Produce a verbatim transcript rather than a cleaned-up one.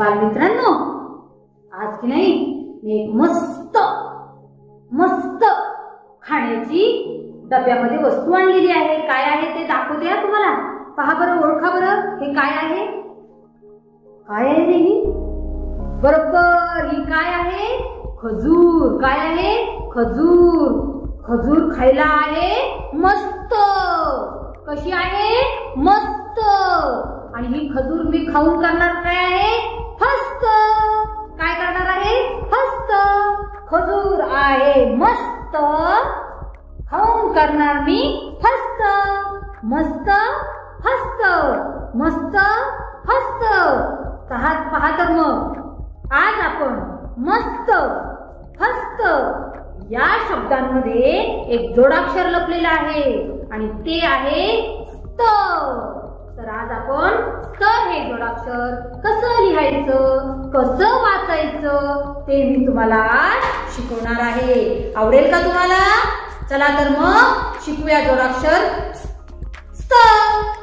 बालमित्रांनो, आज की नाही मी एक मस्त मस्त खाण्याची डब्यामध्ये वस्तू आणलेली आहे। काय आहे ते दाखवते हा तुम्हाला। पहा बरं, ओळखा बरं हे काय आहे। काय आहे रे ही? बरोबर, ही काय आहे? खजूर। काय आहे? खजूर। खजूर खायला आहे मस्त। कशी आहे? मस्त। आणि ही खजूर मी खाऊन करणार काय आहे? फस्त। काय करणार आहे? फस्त। खजूर आहे मस्त, खाऊन करणार मी फस्त। मस्त फस्त मस्त फस्त। तहात पहा तर मग आज आपण मस्त फस्त या शब्दांमध्ये एक जोडाक्षर लपलेला आहे आणि ते आहे स्त। तर आज आपण स्त हे जोडाक्षर कसं लिहायचं, कसं वाचायचं ते मी तुम्हाला शिकवणार आहे। आवडेल का तुम्हाला? चला तर मग शिकूया जोडाक्षर स्त।